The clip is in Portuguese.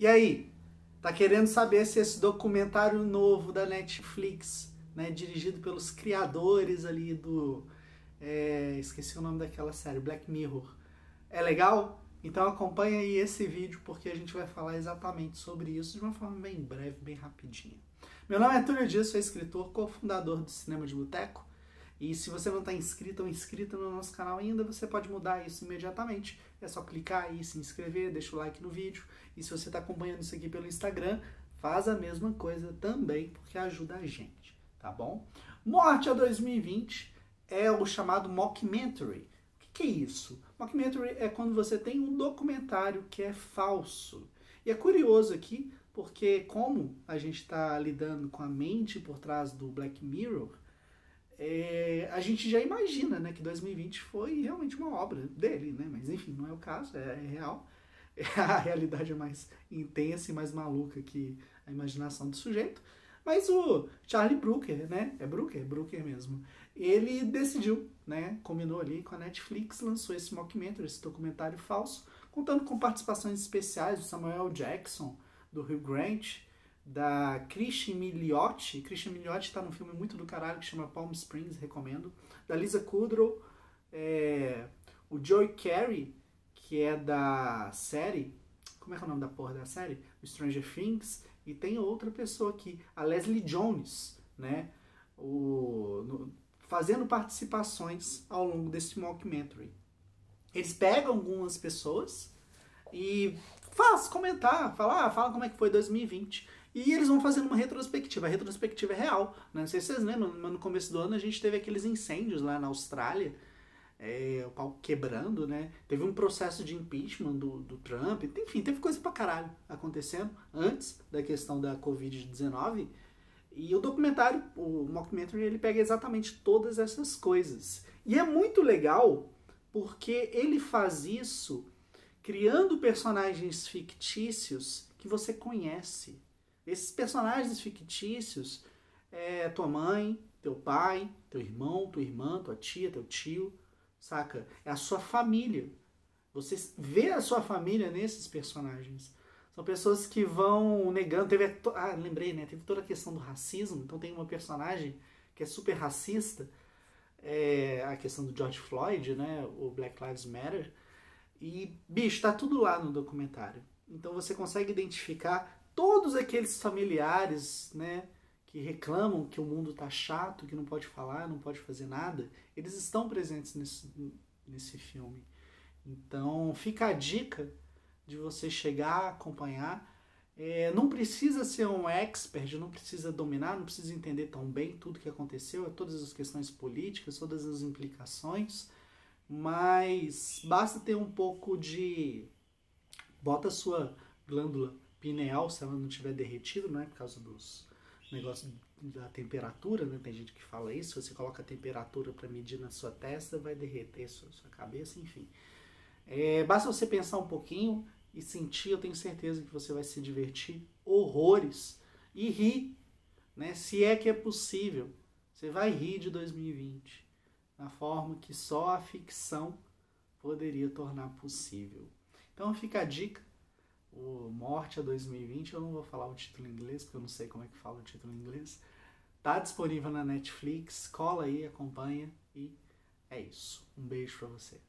E aí, tá querendo saber se esse documentário novo da Netflix, né, dirigido pelos criadores ali do... esqueci o nome daquela série, Black Mirror. É legal? Então acompanha aí esse vídeo, porque a gente vai falar exatamente sobre isso de uma forma bem breve, bem rapidinha. Meu nome é Túlio Dias, sou escritor, cofundador do Cinema de Boteco. E se você não está inscrito ou inscrita no nosso canal ainda, você pode mudar isso imediatamente. É só clicar aí, se inscrever, deixa o like no vídeo. E se você está acompanhando isso aqui pelo Instagram, faz a mesma coisa também, porque ajuda a gente, tá bom? Morte a 2020 é o chamado mockumentary. O que é isso? Mockumentary é quando você tem um documentário que é falso. E é curioso aqui, porque como a gente está lidando com a mente por trás do Black Mirror, a gente já imagina, né, que 2020 foi realmente uma obra dele, né? Mas enfim, não é o caso, é real. A realidade é mais intensa e mais maluca que a imaginação do sujeito. Mas o Charlie Brooker, né? É Brooker? Brooker mesmo. Ele decidiu, né? Combinou ali com a Netflix, lançou esse mockumentary, esse documentário falso, contando com participações especiais do Samuel L. Jackson, do Hugh Grant, da Christin Milioti. Christin Milioti está num filme muito do caralho que chama Palm Springs, recomendo. Da Lisa Kudrow, o Joey Carey, que é da série... Como é que é o nome da porra da série? O Stranger Things. E tem outra pessoa aqui, a Leslie Jones, né? Fazendo participações ao longo desse mockumentary. Eles pegam algumas pessoas e faz comentar, fala como é que foi 2020. E eles vão fazendo uma retrospectiva. A retrospectiva é real, né? Não sei se vocês lembram, mas no começo do ano a gente teve aqueles incêndios lá na Austrália, o pau quebrando, né? Teve um processo de impeachment do Trump. Enfim, teve coisa pra caralho acontecendo antes da questão da Covid-19. E o documentário, o mockumentary, ele pega exatamente todas essas coisas. E é muito legal porque ele faz isso criando personagens fictícios que você conhece. Esses personagens fictícios é tua mãe, teu pai, teu irmão, tua irmã, tua tia, teu tio, saca? É a sua família. Você vê a sua família nesses personagens. São pessoas que vão negando. Lembrei, né? Teve toda a questão do racismo. Então tem uma personagem que é super racista. A questão do George Floyd, né? O Black Lives Matter. E, bicho, tá tudo lá no documentário. Então você consegue identificar todos aqueles familiares, né, que reclamam que o mundo tá chato, que não pode falar, não pode fazer nada, eles estão presentes nesse filme. Então fica a dica de você chegar, acompanhar. Não precisa ser um expert, não precisa dominar, não precisa entender tão bem tudo que aconteceu, todas as questões políticas, todas as implicações, mas basta ter um pouco de... Bota a sua glândula pineal, se ela não tiver derretido, né, por causa dos negócios da temperatura, né, tem gente que fala isso, você coloca a temperatura para medir na sua testa, vai derreter sua cabeça, enfim. Basta você pensar um pouquinho e sentir, eu tenho certeza que você vai se divertir horrores e rir, né, se é que é possível. Você vai rir de 2020, na forma que só a ficção poderia tornar possível. Então fica a dica. O Morte a 2020, eu não vou falar o título em inglês, porque eu não sei como é que fala o título em inglês. Tá disponível na Netflix, cola aí, acompanha e é isso. Um beijo pra você.